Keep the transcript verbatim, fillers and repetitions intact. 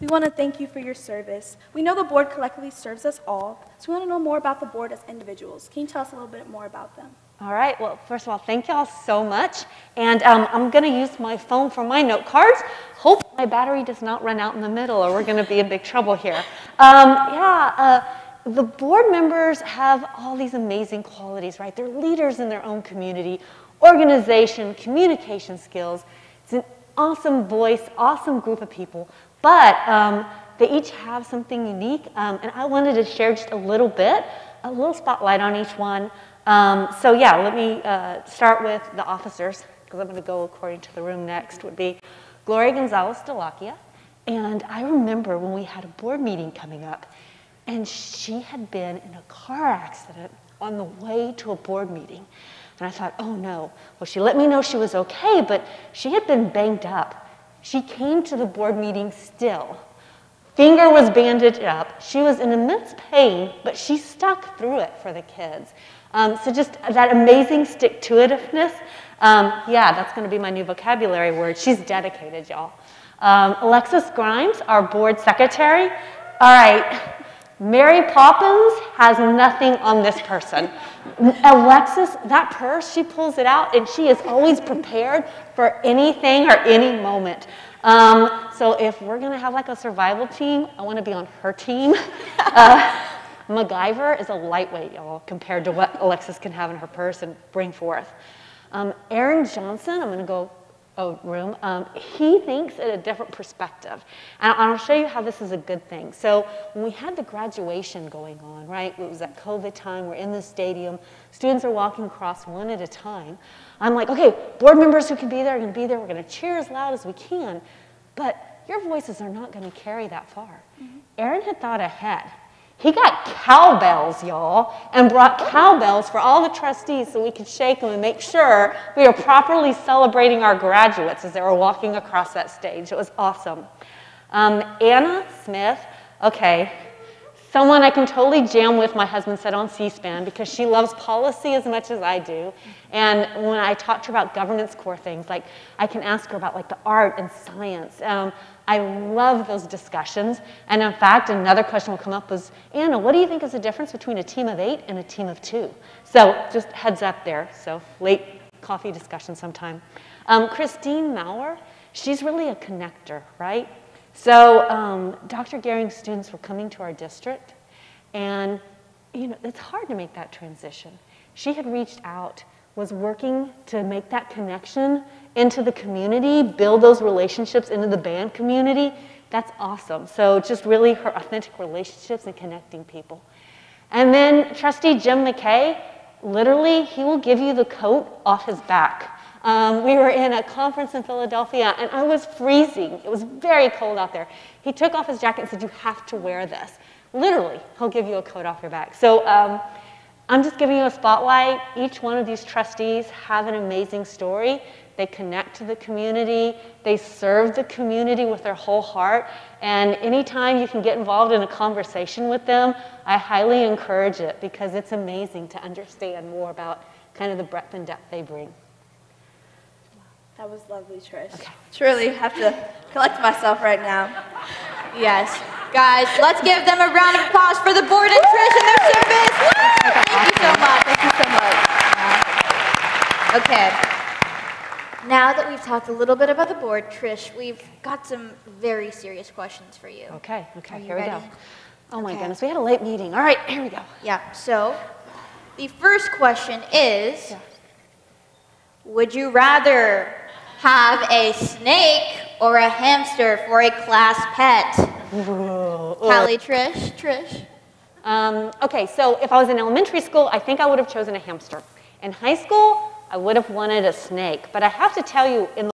We want to thank you for your service. We know the board collectively serves us all, so we want to know more about the board as individuals. Can you tell us a little bit more about them? All right. Well, first of all, thank y'all so much. And um, I'm going to use my phone for my note cards. Hope my battery does not run out in the middle, or we're going to be in big trouble here. Um, yeah. Uh, The board members have all these amazing qualities, right? They're leaders in their own community, organization, communication skills. It's an awesome voice, awesome group of people, but um, they each have something unique, um, and I wanted to share just a little bit, a little spotlight on each one. Um, so yeah, let me uh, start with the officers, because I'm going to go according to the room next, would be Gloria Gonzalez Delacchia. And I remember when we had a board meeting coming up, and she had been in a car accident on the way to a board meeting. And I thought, oh no. Well, she let me know she was okay, but she had been banged up. She came to the board meeting still. Finger was bandaged up. She was in immense pain, but she stuck through it for the kids. Um, so just that amazing stick-to-itiveness. Um, yeah, that's gonna be my new vocabulary word. She's dedicated, y'all. Um, Alexis Grimes, our board secretary. All right. Mary Poppins has nothing on this person. Alexis, that purse, she pulls it out, and she is always prepared for anything or any moment. Um, so if we're going to have like a survival team, I want to be on her team. Uh, MacGyver is a lightweight, y'all, compared to what Alexis can have in her purse and bring forth. Um, Erin Johnson, I'm going to go room, um, he thinks at a different perspective. And I'll show you how this is a good thing. So when we had the graduation going on, right, it was that COVID time, we're in the stadium, students are walking across one at a time. I'm like, okay, board members who can be there are going to be there, we're going to cheer as loud as we can, but your voices are not going to carry that far. Mm-hmm. Erin had thought ahead. He got cowbells, y'all, and brought cowbells for all the trustees so we could shake them and make sure we were properly celebrating our graduates as they were walking across that stage. It was awesome. Um, Anna Smith, okay, someone I can totally jam with, my husband said on C SPAN, because she loves policy as much as I do. And when I talked to her about governance core things, like I can ask her about like the art and science. Um, I love those discussions. And in fact, another question will come up was, Anna, what do you think is the difference between a team of eight and a team of two? So just heads up there. So late coffee discussion sometime. Um, Christine Maurer, she's really a connector, right? So um, Doctor Gehring's students were coming to our district. And you know, it's hard to make that transition. She had reached out, was working to make that connection into the community, build those relationships into the band community. That's awesome. So just really her authentic relationships and connecting people. And then Trustee Jim McKay, literally, he will give you the coat off his back. Um, we were in a conference in Philadelphia, and I was freezing. It was very cold out there. He took off his jacket and said, you have to wear this. Literally, he'll give you a coat off your back. So um, I'm just giving you a spotlight. Each one of these trustees have an amazing story. They connect to the community, they serve the community with their whole heart, and anytime you can get involved in a conversation with them, I highly encourage it, because it's amazing to understand more about kind of the breadth and depth they bring. That was lovely, Trish. Okay. Truly have to collect myself right now. Yes. Guys, let's give them a round of applause for the board and Trish and their service. Thank you so much. Thank you so much. Okay. Now that we've talked a little bit about the board, Trish, we've got some very serious questions for you. Okay, okay, you here ready? we go. Oh my okay. goodness, we had a late meeting. All right, here we go. Yeah, so the first question is, yeah. would you rather have a snake or a hamster for a class pet? Whoa. Callie, Trish, Trish. Um, okay, so if I was in elementary school, I think I would have chosen a hamster. In high school, I would have wanted a snake, but I have to tell you, in the